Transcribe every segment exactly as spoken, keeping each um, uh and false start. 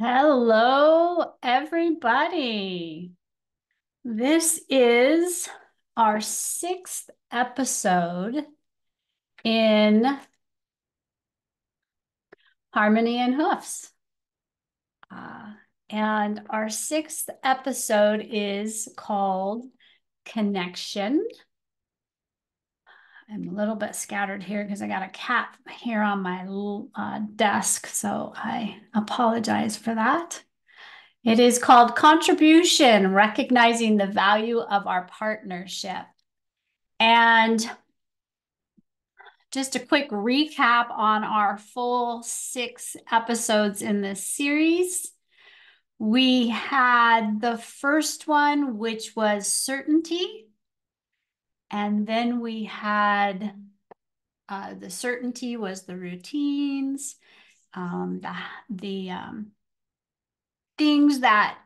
Hello, everybody. This is our sixth episode in Harmony and Hoofs. Uh, and our sixth episode is called Connection. I'm a little bit scattered here because I got a cat here on my uh, desk, so I apologize for that. It is called Contribution, Recognizing the Value of Our Partnership. And just a quick recap on our full six episodes in this series. We had the first one, which was Certainty. And then we had, uh, the certainty was the routines, um, the, the um, things that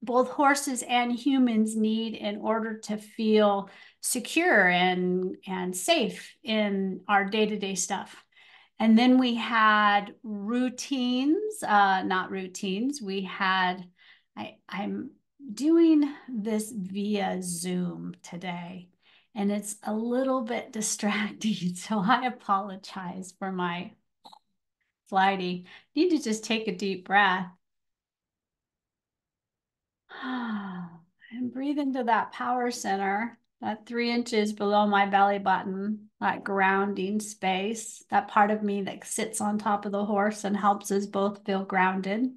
both horses and humans need in order to feel secure and, and safe in our day-to-day stuff. And then we had routines, uh, not routines. We had, I, I'm doing this via Zoom today. And it's a little bit distracting, so I apologize for my flighty. Need to just take a deep breath. And breathe into that power center, that three inches below my belly button, that grounding space, that part of me that sits on top of the horse and helps us both feel grounded.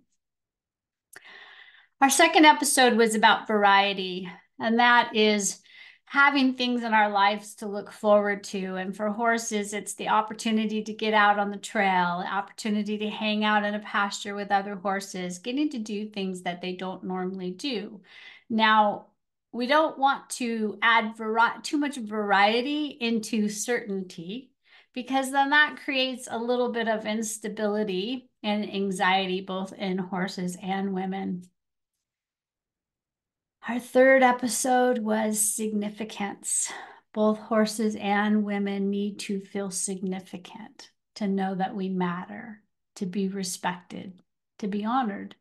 Our second episode was about variety, and that is having things in our lives to look forward to. And for horses, it's the opportunity to get out on the trail, the opportunity to hang out in a pasture with other horses, getting to do things that they don't normally do. Now, we don't want to add vari- too much variety into certainty, because then that creates a little bit of instability and anxiety, both in horses and women. Our third episode was significance. Both horses and women need to feel significant, to know that we matter, to be respected, to be honored,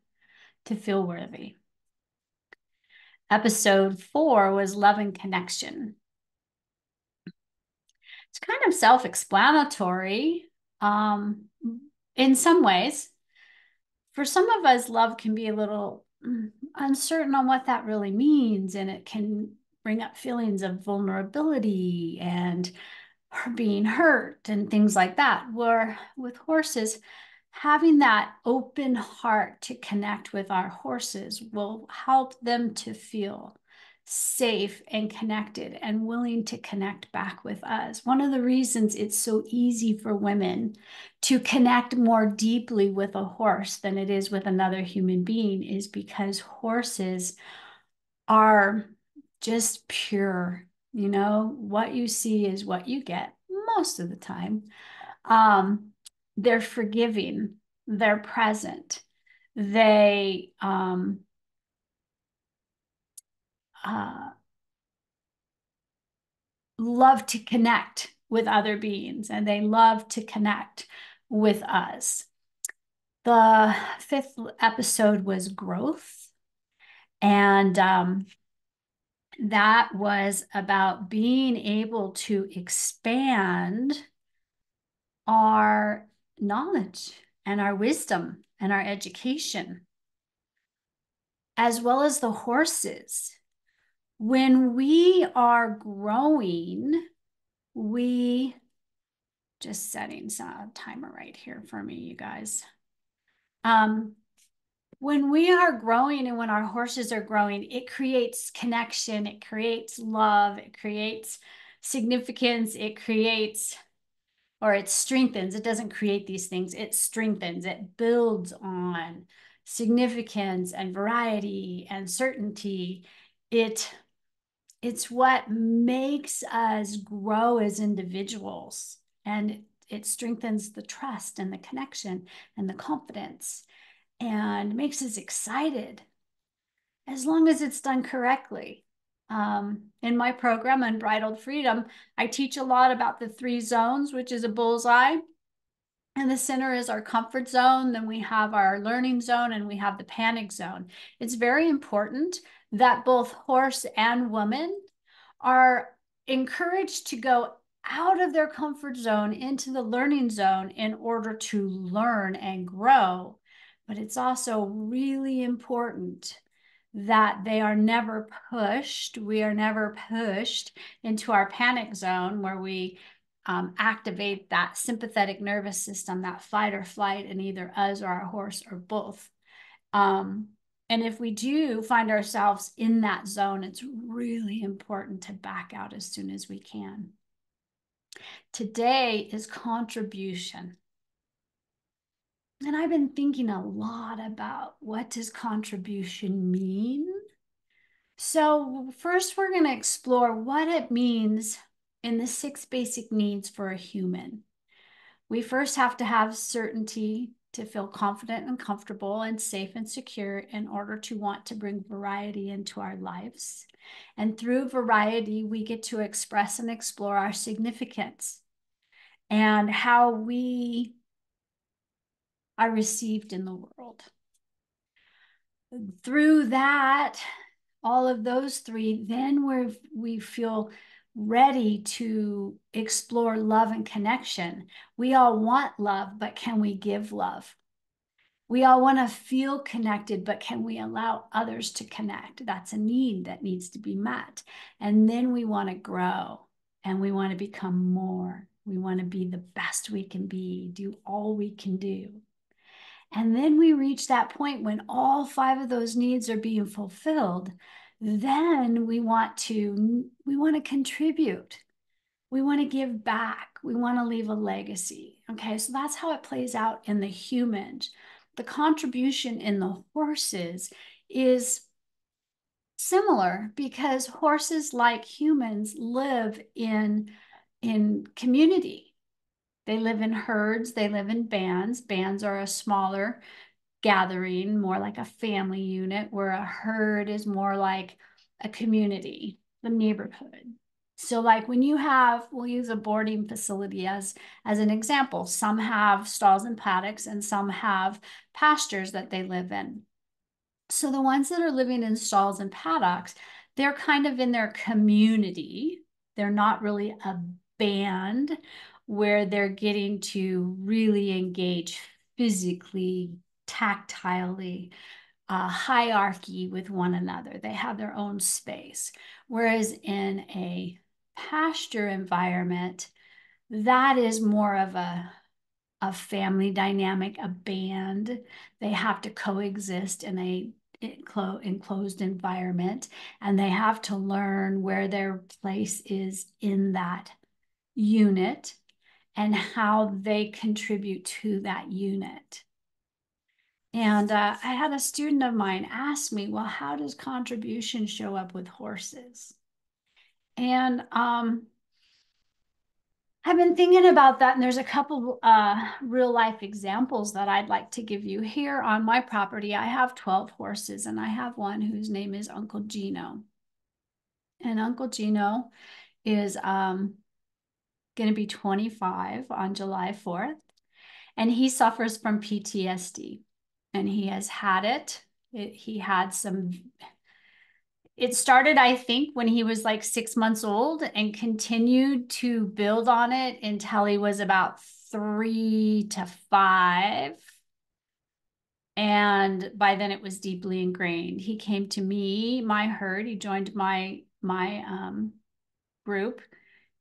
to feel worthy. Episode four was love and connection. It's kind of self-explanatory, um, in some ways. For some of us, love can be a little uncertain on what that really means, and it can bring up feelings of vulnerability and being hurt and things like that. Where with horses, having that open heart to connect with our horses will help them to feel safe and connected and willing to connect back with us. One of the reasons it's so easy for women to connect more deeply with a horse than it is with another human being is because horses are just pure. You know, what you see is what you get most of the time. Um, they're forgiving, they're present, they, um, Uh, love to connect with other beings, and they love to connect with us. The fifth episode was growth, and um, that was about being able to expand our knowledge and our wisdom and our education, as well as the horses. When we are growing, we, just setting a timer right here for me, you guys. Um, when we are growing and when our horses are growing, it creates connection, it creates love, it creates significance, it creates, or it strengthens. It doesn't create these things, it strengthens, it builds on significance and variety and certainty. It It's what makes us grow as individuals, and it strengthens the trust and the connection and the confidence and makes us excited, as long as it's done correctly. Um, in my program, Unbridled Freedom, I teach a lot about the three zones, which is a bullseye, And the center is our comfort zone. Then we have our learning zone, and we have the panic zone. It's very important that both horse and woman are encouraged to go out of their comfort zone into the learning zone in order to learn and grow. But it's also really important that they are never pushed. We are never pushed into our panic zone, where we um, activate that sympathetic nervous system, that fight or flight in either us or our horse or both. Um, and if we do find ourselves in that zone, it's really important to back out as soon as we can. Today is contribution. And I've been thinking a lot about, what does contribution mean? So first, we're going to explore what it means in the six basic needs for a human. We first have to have certainty to feel confident and comfortable and safe and secure in order to want to bring variety into our lives. And through variety, we get to express and explore our significance and how we are received in the world. Through that, all of those three, then we're, we feel ready to explore love and connection. We all want love, but can we give love? We all want to feel connected, but can we allow others to connect? That's a need that needs to be met. And then we want to grow, and we want to become more. We want to be the best we can be, do all we can do. And then we reach that point when all five of those needs are being fulfilled. Then we want to, we want to contribute. We want to give back. We want to leave a legacy. Okay, so that's how it plays out in the human. The contribution in the horses is similar, because horses, like humans, live in, in community. They live in herds, they live in bands. Bands are a smaller gathering, more like a family unit, where a herd is more like a community, the neighborhood. So like when you have, we'll use a boarding facility as, as an example. Some have stalls and paddocks, and some have pastures that they live in. So the ones that are living in stalls and paddocks, they're kind of in their community. They're not really a band, where they're getting to really engage physically, tactilely, uh, hierarchy with one another. They have their own space. Whereas in a pasture environment, that is more of a, a family dynamic, a band. They have to coexist in a enclosed environment, and they have to learn where their place is in that unit, and how they contribute to that unit. And uh, I had a student of mine ask me, well, how does contribution show up with horses? And um, I've been thinking about that, and there's a couple uh, real life examples that I'd like to give you. Here on my property, I have twelve horses, and I have one whose name is Uncle Gino. And Uncle Gino is um, going to be twenty-five on July fourth, and he suffers from P T S D, and he has had it. it he had some, it started, I think, when he was like six months old, and continued to build on it until he was about three to five. And by then it was deeply ingrained. He came to me, my herd, he joined my, my um, group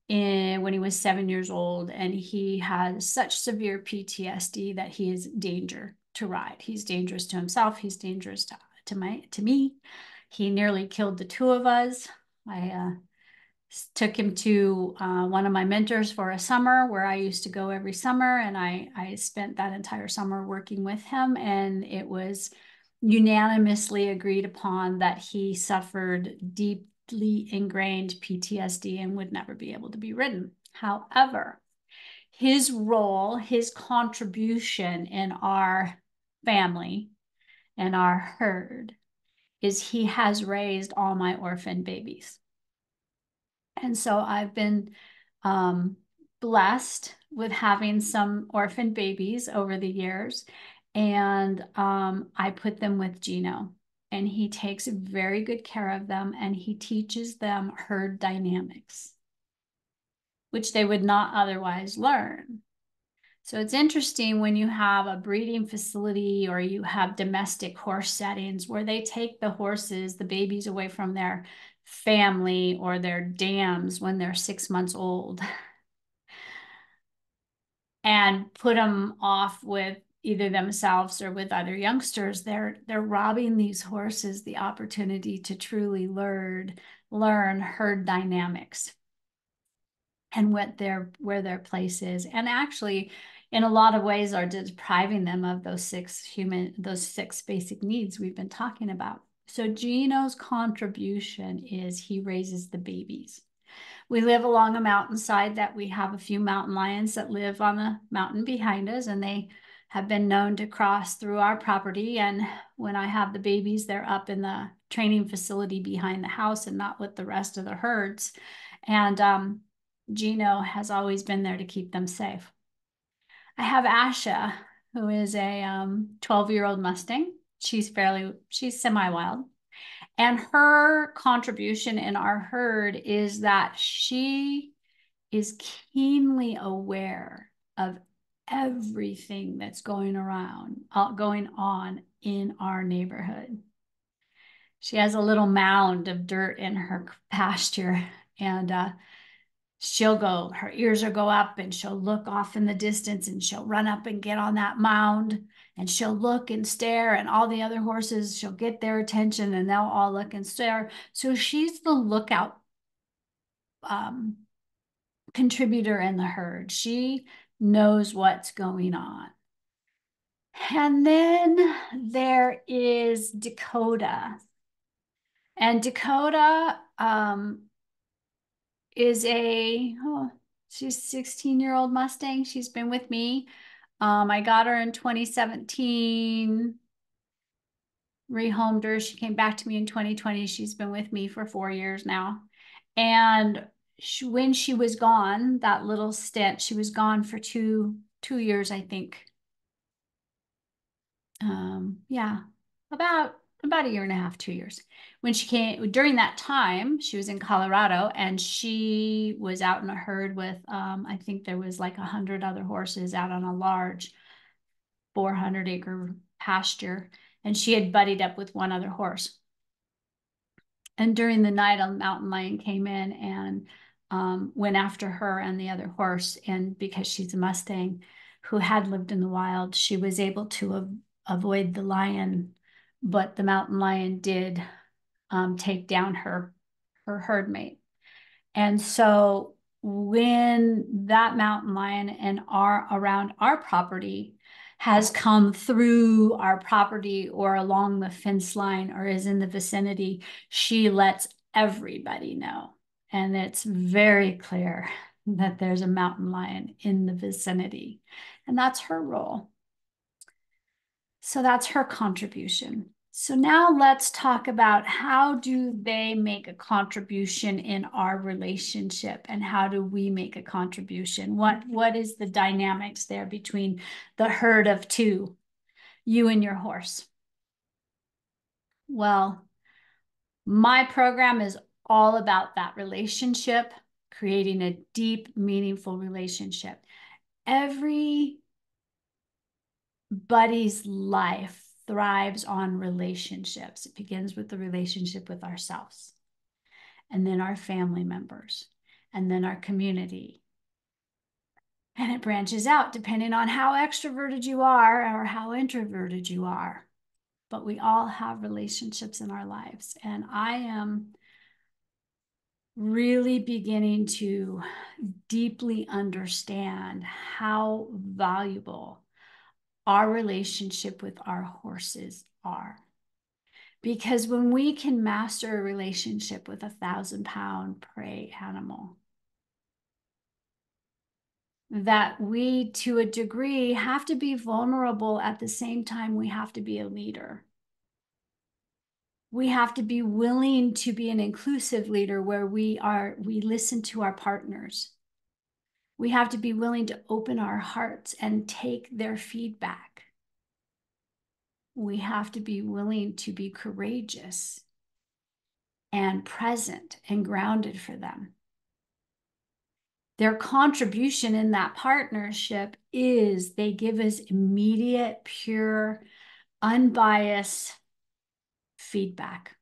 In, when he was seven years old, and he has such severe P T S D that he is danger to ride. He's dangerous to himself. He's dangerous to, to, my, to me. He nearly killed the two of us. I uh, took him to uh, one of my mentors for a summer, where I used to go every summer, and I, I spent that entire summer working with him, and it was unanimously agreed upon that he suffered deep ingrained P T S D and would never be able to be ridden. However, his role, his contribution in our family and our herd is he has raised all my orphan babies. And so I've been um, blessed with having some orphan babies over the years. And um, I put them with Gino, and he takes very good care of them, and he teaches them herd dynamics, which they would not otherwise learn. So it's interesting when you have a breeding facility or you have domestic horse settings where they take the horses, the babies, away from their family or their dams when they're six months old and put them off with either themselves or with other youngsters. They're, they're robbing these horses the opportunity to truly learn, learn herd dynamics and what their, where their place is. And actually, in a lot of ways, are depriving them of those six human, those six basic needs we've been talking about. So Gino's contribution is he raises the babies. We live along a mountainside that we have a few mountain lions that live on the mountain behind us, and they have been known to cross through our property. And when I have the babies, they're up in the training facility behind the house and not with the rest of the herds. And um, Gino has always been there to keep them safe. I have Asha, who is a um, twelve-year-old Mustang. She's fairly, she's semi-wild. And her contribution in our herd is that she is keenly aware of everything that's going around, uh, going on in our neighborhood. She has a little mound of dirt in her pasture, and uh, she'll go, her ears will go up, and she'll look off in the distance, and she'll run up and get on that mound, and she'll look and stare, and all the other horses, she'll get their attention, and they'll all look and stare. So she's the lookout um, contributor in the herd. She knows what's going on. And then there is Dakota. And Dakota um, is a, oh, she's a sixteen-year-old Mustang. She's been with me. Um, I got her in twenty seventeen, rehomed her. She came back to me in twenty twenty. She's been with me for four years now. And she, when she was gone, that little stint, she was gone for two, two years, I think. Um, yeah, about, about a year and a half, two years. When she came, during that time, she was in Colorado, and she was out in a herd with, um, I think there was like a hundred other horses out on a large four hundred acre pasture. And she had buddied up with one other horse. And during the night, a mountain lion came in and um, went after her and the other horse. And because she's a Mustang who had lived in the wild, she was able to av- avoid the lion, but the mountain lion did um, take down her, her herd mate. And so when that mountain lion and our, around our property has come through our property or along the fence line or is in the vicinity, she lets everybody know. And it's very clear that there's a mountain lion in the vicinity. And that's her role. So that's her contribution. So now let's talk about how do they make a contribution in our relationship, and how do we make a contribution? What, what is the dynamics there between the herd of two, you and your horse? Well, my program is all about that relationship, creating a deep, meaningful relationship. Every buddy's life thrives on relationships. It begins with the relationship with ourselves, and then our family members, and then our community. And it branches out depending on how extroverted you are or how introverted you are. But we all have relationships in our lives. And I am really beginning to deeply understand how valuable our relationship with our horses are. Because when we can master a relationship with a thousand pound prey animal, that we, to a degree, have to be vulnerable. At the same time, we have to be a leader. We have to be willing to be an inclusive leader where we are, we listen to our partners. We have to be willing to open our hearts and take their feedback. We have to be willing to be courageous and present and grounded for them. Their contribution in that partnership is they give us immediate, pure, unbiased feedback.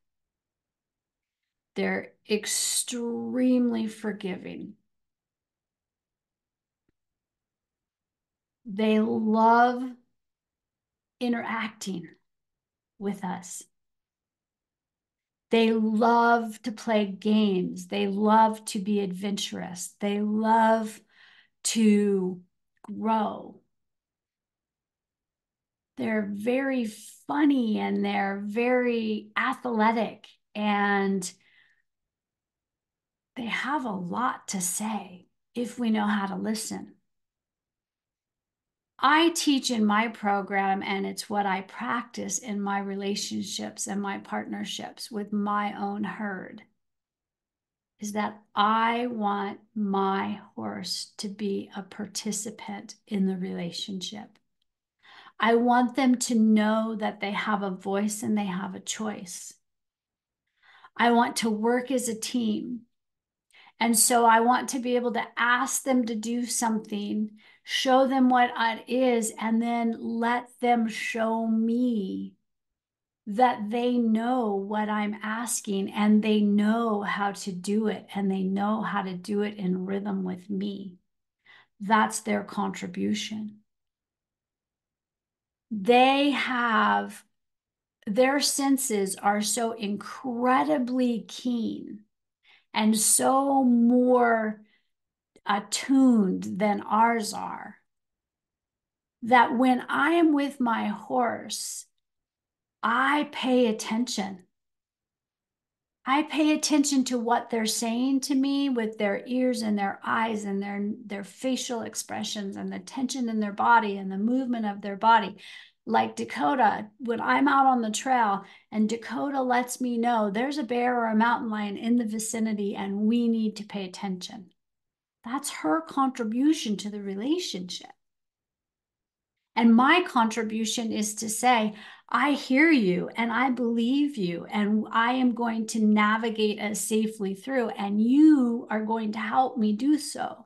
They're extremely forgiving. They love interacting with us. They love to play games. They love to be adventurous. They love to grow. They're very funny and they're very athletic and they have a lot to say if we know how to listen. I teach in my program, and it's what I practice in my relationships and my partnerships with my own herd, is that I want my horse to be a participant in the relationship. I want them to know that they have a voice and they have a choice. I want to work as a team. And so I want to be able to ask them to do something, show them what it is, and then let them show me that they know what I'm asking and they know how to do it and they know how to do it in rhythm with me. That's their contribution. They have, their senses are so incredibly keen and so more attuned than ours are, that when I am with my horse, I pay attention. I pay attention to what they're saying to me with their ears and their eyes and their, their facial expressions and the tension in their body and the movement of their body. Like Dakota, when I'm out on the trail and Dakota lets me know there's a bear or a mountain lion in the vicinity and we need to pay attention. That's her contribution to the relationship. And my contribution is to say, I hear you and I believe you and I am going to navigate us safely through and you are going to help me do so.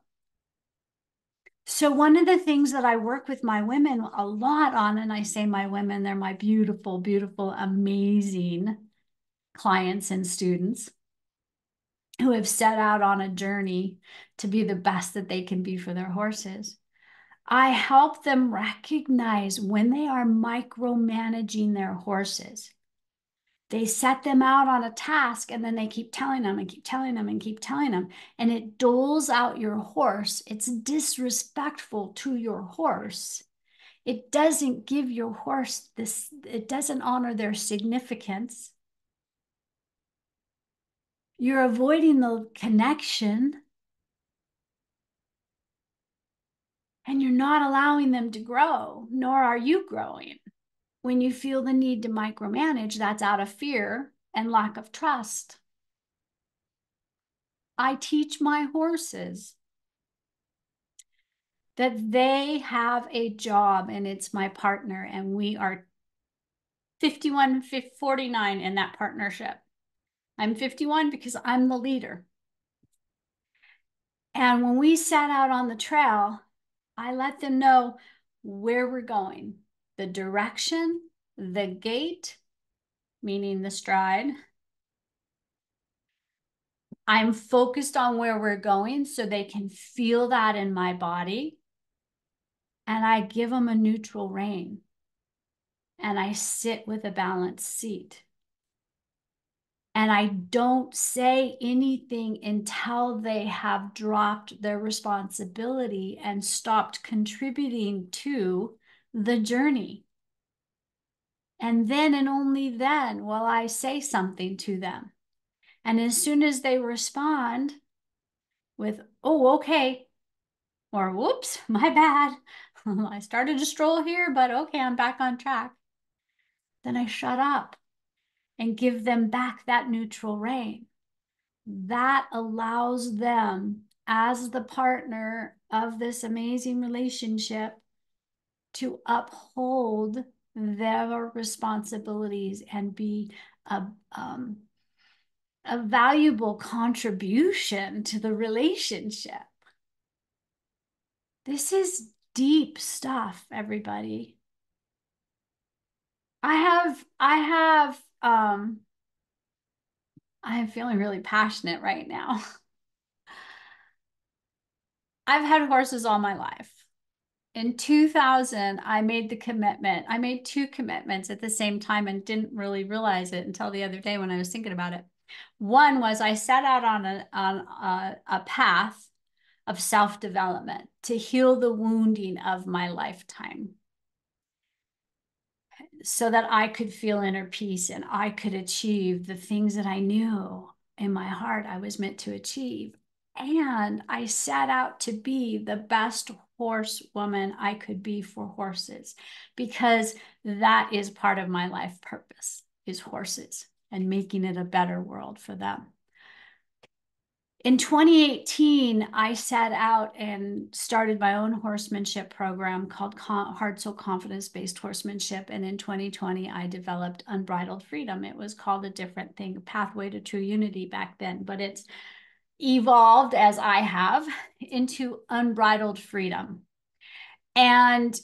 So one of the things that I work with my women a lot on, and I say my women, they're my beautiful, beautiful, amazing clients and students who have set out on a journey to be the best that they can be for their horses. I help them recognize when they are micromanaging their horses. They set them out on a task and then they keep telling them and keep telling them and keep telling them. And it doles out your horse. It's disrespectful to your horse. It doesn't give your horse this, it doesn't honor their significance. You're avoiding the connection. And you're not allowing them to grow, nor are you growing. When you feel the need to micromanage, that's out of fear and lack of trust. I teach my horses that they have a job and it's my partner and we are fifty-one, forty-nine in that partnership. I'm fifty-one because I'm the leader. And when we set out on the trail, I let them know where we're going. The direction, the gait, meaning the stride. I'm focused on where we're going so they can feel that in my body. And I give them a neutral rein. And I sit with a balanced seat. And I don't say anything until they have dropped their responsibility and stopped contributing to the journey. And then and only then will I say something to them. And as soon as they respond with, oh, okay, or whoops, my bad, I started to stroll here, but okay, I'm back on track, then I shut up and give them back that neutral rein. That allows them as the partner of this amazing relationship to uphold their responsibilities and be a, um, a valuable contribution to the relationship. This is deep stuff, everybody. I have, I have, um, I am feeling really passionate right now. I've had horses all my life. In two thousand, I made the commitment. I made two commitments at the same time and didn't really realize it until the other day when I was thinking about it. One was I set out on a, on a, a path of self-development to heal the wounding of my lifetime so that I could feel inner peace and I could achieve the things that I knew in my heart I was meant to achieve. And I set out to be the best horsewoman I could be for horses, because that is part of my life purpose, is horses and making it a better world for them. In twenty eighteen, I set out and started my own horsemanship program called Heart Soul Confidence-Based Horsemanship. And in twenty twenty, I developed Unbridled Freedom. It was called a different thing, Pathway to True Unity back then, but it's evolved, as I have, into Unbridled Freedom. And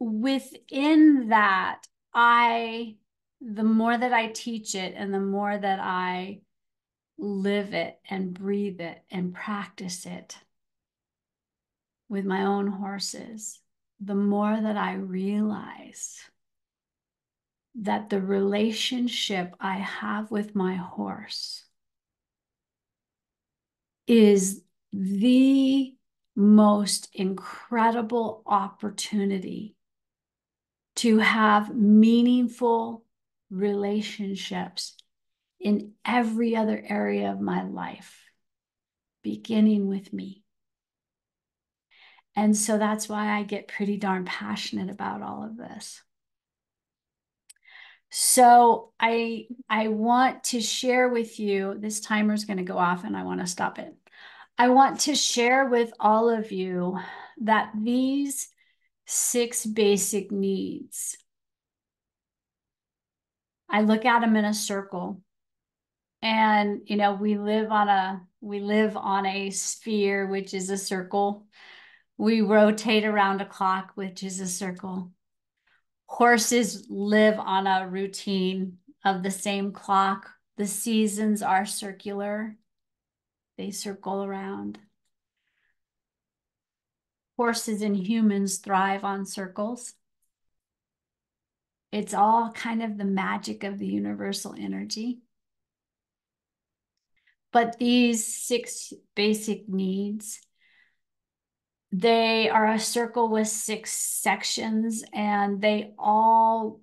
within that, I, the more that I teach it and the more that I live it and breathe it and practice it with my own horses, the more that I realize that the relationship I have with my horse is the most incredible opportunity to have meaningful relationships in every other area of my life, beginning with me. And so that's why I get pretty darn passionate about all of this. So I, I want to share with you, this timer's going to go off and I want to stop it. I want to share with all of you that these six basic needs, I look at them in a circle. And, you know, we live on a, we live on a sphere, which is a circle. We rotate around a clock, which is a circle. Horses live on a routine of the same clock. The seasons are circular. They circle around. Horses and humans thrive on circles. It's all kind of the magic of the universal energy. But these six basic needs, they are a circle with six sections, and they all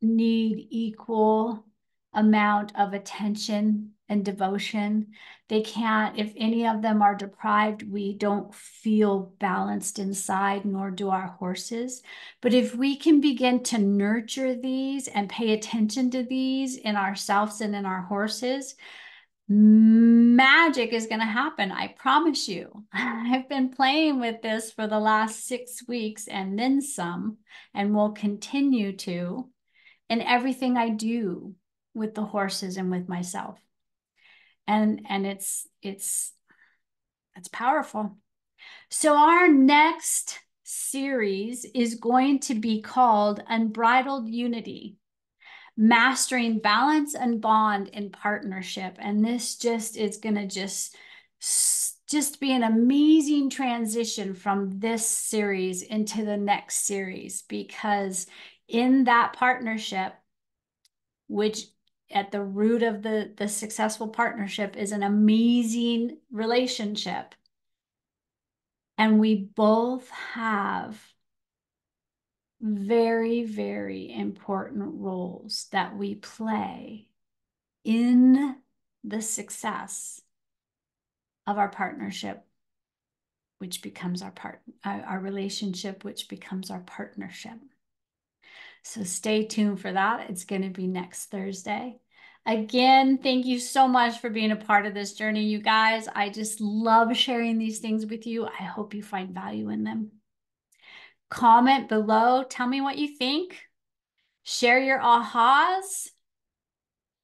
need equal amount of attention and devotion. They can't, if any of them are deprived, we don't feel balanced inside, nor do our horses. But if we can begin to nurture these and pay attention to these in ourselves and in our horses, magic is going to happen. I promise you. I've been playing with this for the last six weeks and then some, and will continue to in everything I do with the horses and with myself. And, and it's, it's, it's powerful. So our next series is going to be called Unbridled Unity. Mastering balance and bond in partnership. And this just is going to just, just be an amazing transition from this series into the next series, because in that partnership, which at the root of the, the successful partnership is an amazing relationship. And we both have very, very important roles that we play in the success of our partnership, which becomes our part, our relationship, which becomes our partnership. So stay tuned for that. It's going to be next Thursday. Again, thank you so much for being a part of this journey, you guys. I just love sharing these things with you. I hope you find value in them. Comment below. Tell me what you think. Share your ahas.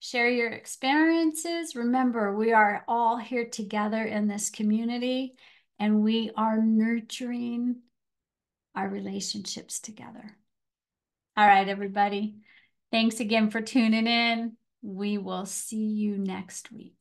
Share your experiences. Remember, we are all here together in this community, and we are nurturing our relationships together. All right, everybody. Thanks again for tuning in. We will see you next week.